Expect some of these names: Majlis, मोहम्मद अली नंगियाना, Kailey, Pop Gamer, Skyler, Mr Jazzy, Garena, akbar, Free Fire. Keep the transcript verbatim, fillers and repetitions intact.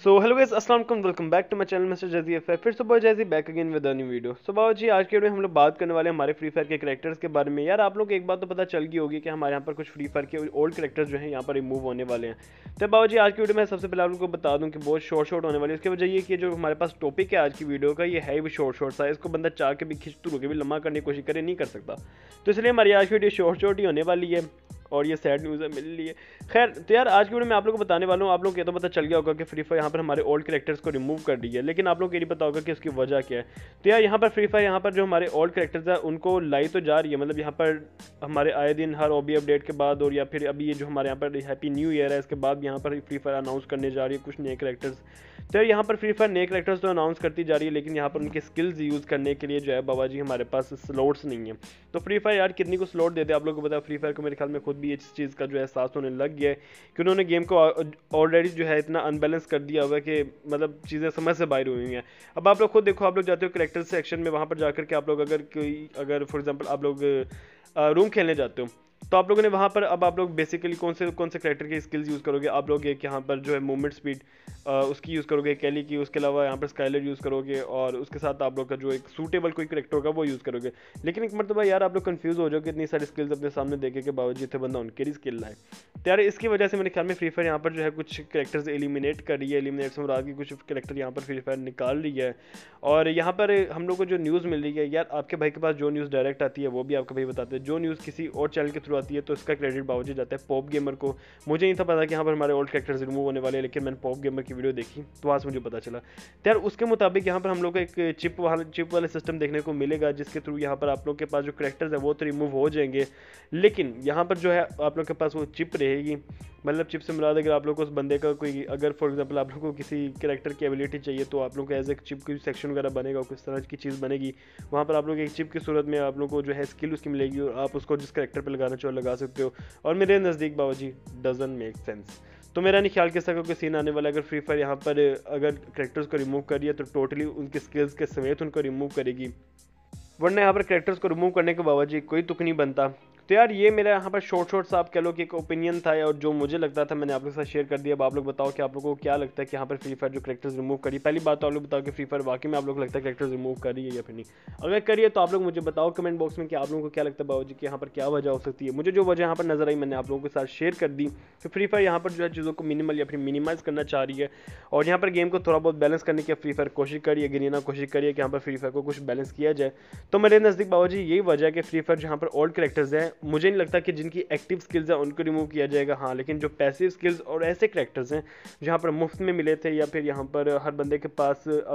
So hello guys, अस्सलाम वालेकुम, welcome back to my channel mister Jazeer five. फिर से बहुत Jazzy back again with a new video. So बाबा जी, आज के वीडियो में हम लोग बात करने वाले हैं हमारे फ्री फायर के करैक्टर्स के बारे में। यार आप लोग एक बात तो पता चल गई होगी कि हमारे यहाँ पर कुछ फ्री फायर के ओल्ड करैक्टर्स जो हैं यहाँ पर रिमूव होने वाले हैं। तो बाबा जी आज की वीडियो में सबसे पहले आप लोग को बता दूँ कि बहुत शॉर्ट शॉर्ट होने वाली है। उसकी वजह ये कि जो हमारे पास टॉपिक है आज की वीडियो का, ये है भी शॉर्ट शॉर्ट सा। इसको बंदा चाह के भी खिंच तू के भी लम्बा करने की कोशिश करे नहीं कर सकता, तो इसलिए हमारी आज की वीडियो शॉर्ट शॉर्ट ही होने वाली है और ये सैड न्यूज़ है मेरे लिए। खैर तो यार आज की वीडियो में आप लोगों को बताने वाला हूँ। आप लोग ये तो पता चल गया होगा कि फ्री फायर यहाँ पर हमारे ओल्ड करैक्टर्स को रिमूव कर दी है, लेकिन आप लोग ये नहीं पता होगा कि उसकी वजह क्या है। तो यार यहाँ पर फ्री फायर यहाँ पर जो हमारे ओल्ड करैक्टर्स हैं उनको लाई तो जा रही है, मतलब यहाँ पर हमारे आए दिन हर ओबी अपडेट के बाद और या फिर अभी ये जो हमारे यहाँ पर हैप्पी न्यू ईयर है इसके बाद यहाँ पर फ्री फायर अनाउंस करने जा रही है कुछ नए करैक्टर्स। तो यार यहाँ पर फ्री फायर नए करैक्टर्स तो अनाउंस करती जा रही है, लेकिन यहाँ पर उनके स्किल्स यूज़ करने के लिए जो है बाबा जी हमारे पास स्लॉट्स नहीं है। तो फ्री फायर यार कितनी को स्लॉट देते हैं आप लोग को पता। फ्री फायर को मेरे ख्याल में खुद भी इस चीज़ का जो एहसास होने लग गया है कि उन्होंने गेम को ऑलरेडी जो है इतना अनबैलेंस कर दिया हुआ है कि मतलब चीज़ें समझ से बाहर हुई हैं। अब आप लोग खुद देखो, आप लोग जाते हो करैक्टर सेक्शन में, वहाँ पर जाकर के आप लोग अगर कोई अगर फॉर एग्जांपल आप लोग रूम खेलने जाते हो तो आप लोगों ने वहाँ पर अब आप लोग बेसिकली कौन से कौन से करैक्टर की स्किल्स यूज़ करोगे। आप लोग एक यहाँ पर जो है मूवमेंट स्पीड उसकी यूज़ करोगे, कैली की, उसके अलावा यहाँ पर स्काइलर यूज़ करोगे और उसके साथ आप लोग का जो एक सूटेबल कोई करैक्टर होगा वो यूज़ करोगे। लेकिन एक मतलब यार आप लोग कंफ्यूज हो जाओगे इतनी सारी स्किल्स अपने सामने देखे के बावजूद थे बंदा उनके ही स्किल है। तो यार इसकी वजह से मेरे ख्याल में फ्री फायर यहाँ पर जो है कुछ करैक्टर्स एलिमिनेट कर रही है, एलिमिनेट से मुराद की कुछ करैक्टर यहाँ पर फ्री फायर निकाल रही है। और यहाँ पर हम लोग को जो न्यूज़ मिल रही है यार, आपके भाई के पास जो न्यूज़ डायरेक्ट आती है वो भी आपके भाई बताते हैं, जो न्यूज़ किसी और चैनल के थ्रू आती है तो इसका क्रेडिट बाबा जी जाता है पॉप गेमर को। मुझे नहीं था पता कि यहाँ पर हमारे ओल्ड कैरेक्टर्स रिमूव होने वाले हैं, लेकिन मैंने पॉप गेमर की वीडियो देखी तो वहाँ से मुझे पता चला। तो यार उसके मुताबिक यहाँ पर हम लोग को एक चिप वाला चिप वाला सिस्टम देखने को मिलेगा, जिसके थ्रू यहाँ पर आप लोग के पास जो कैरेक्टर्स है वो तो रिमूव हो जाएंगे, लेकिन यहाँ पर जो है आप लोग के पास वो चिप रहेगी। मतलब चिप से मुराद अगर आप लोग को उस बंदे का कोई अगर फॉर एग्जांपल आप लोग को किसी कैरेक्टर की एबिलिटी चाहिए तो आप लोग को एज ए चिप की सेक्शन वगैरह बनेगा, किस तरह की चीज़ बनेगी वहाँ पर आप लोग एक चिप की सूरत में आप लोग को जो है स्किल उसकी मिलेगी और आप उसको जिस कैरेक्टर पर लगाना चाहो लगा सकते हो। और मेरे नज़दीक बाबा जी डजन मेक सेंस, तो मेरा नहीं ख्याल कैसा कोई सीन आने वाला। अगर फ्री फायर यहाँ पर अगर कैरेक्टर्स को रिमूव करिए तो टोटली उनके स्किल्स के समेत उनको रिमूव करेगी, वरना यहाँ पर कैरेक्टर्स को रिमूव करने के बाबा जी कोई तुक नहीं बनता। तो यार ये मेरा यहाँ पर शॉर्ट शॉर्ट सा आप कह लो कि एक ओपिनियन था और जो मुझे लगता था मैंने आप लोगों के साथ शेयर कर दिया। अब आप लोग बताओ कि आप लोगों को क्या लगता है कि यहाँ पर फ्री फायर जो करैक्टर्स रिमूव करी। पहली बात तो आप लोग बताओ कि फ्री फायर वाकई में आप लोग लगता है करैक्टर्स रिमूव करी है या फिर नहीं। अगर करिए तो आप लोग मुझे बताओ कमेंट बॉक्स में कि आप लोगों को क्या लगता है बाबा जी कि यहाँ पर क्या वजह हो सकती है। मुझे जो वजह यहाँ पर नजर आई मैंने आप लोगों के साथ शेयर कर दी कि फ्री फायर यहाँ पर जो है चीज़ों को मिनिमल या फिर मिनिमाइज़ करना चाह रही है और यहाँ पर गेम को थोड़ा बहुत बैलेंस करने की फ्री फायर कोशिश करिए, गरेना कोशिश करिए कि यहाँ पर फ्री फायर को कुछ बैलेंस किया जाए। तो मेरे नज़दीक बाबा जी यही वजह है कि फ्री फायर जहाँ पर ओल्ड करैक्टर्स हैं मुझे नहीं लगता कि जिनकी एक्टिव स्किल्स हैं उनको रिमूव किया जाएगा। हाँ लेकिन जो पैसिव स्किल्स और ऐसे करैक्टर्स हैं जहाँ पर मुफ्त में मिले थे या फिर यहाँ पर हर बंदे के पास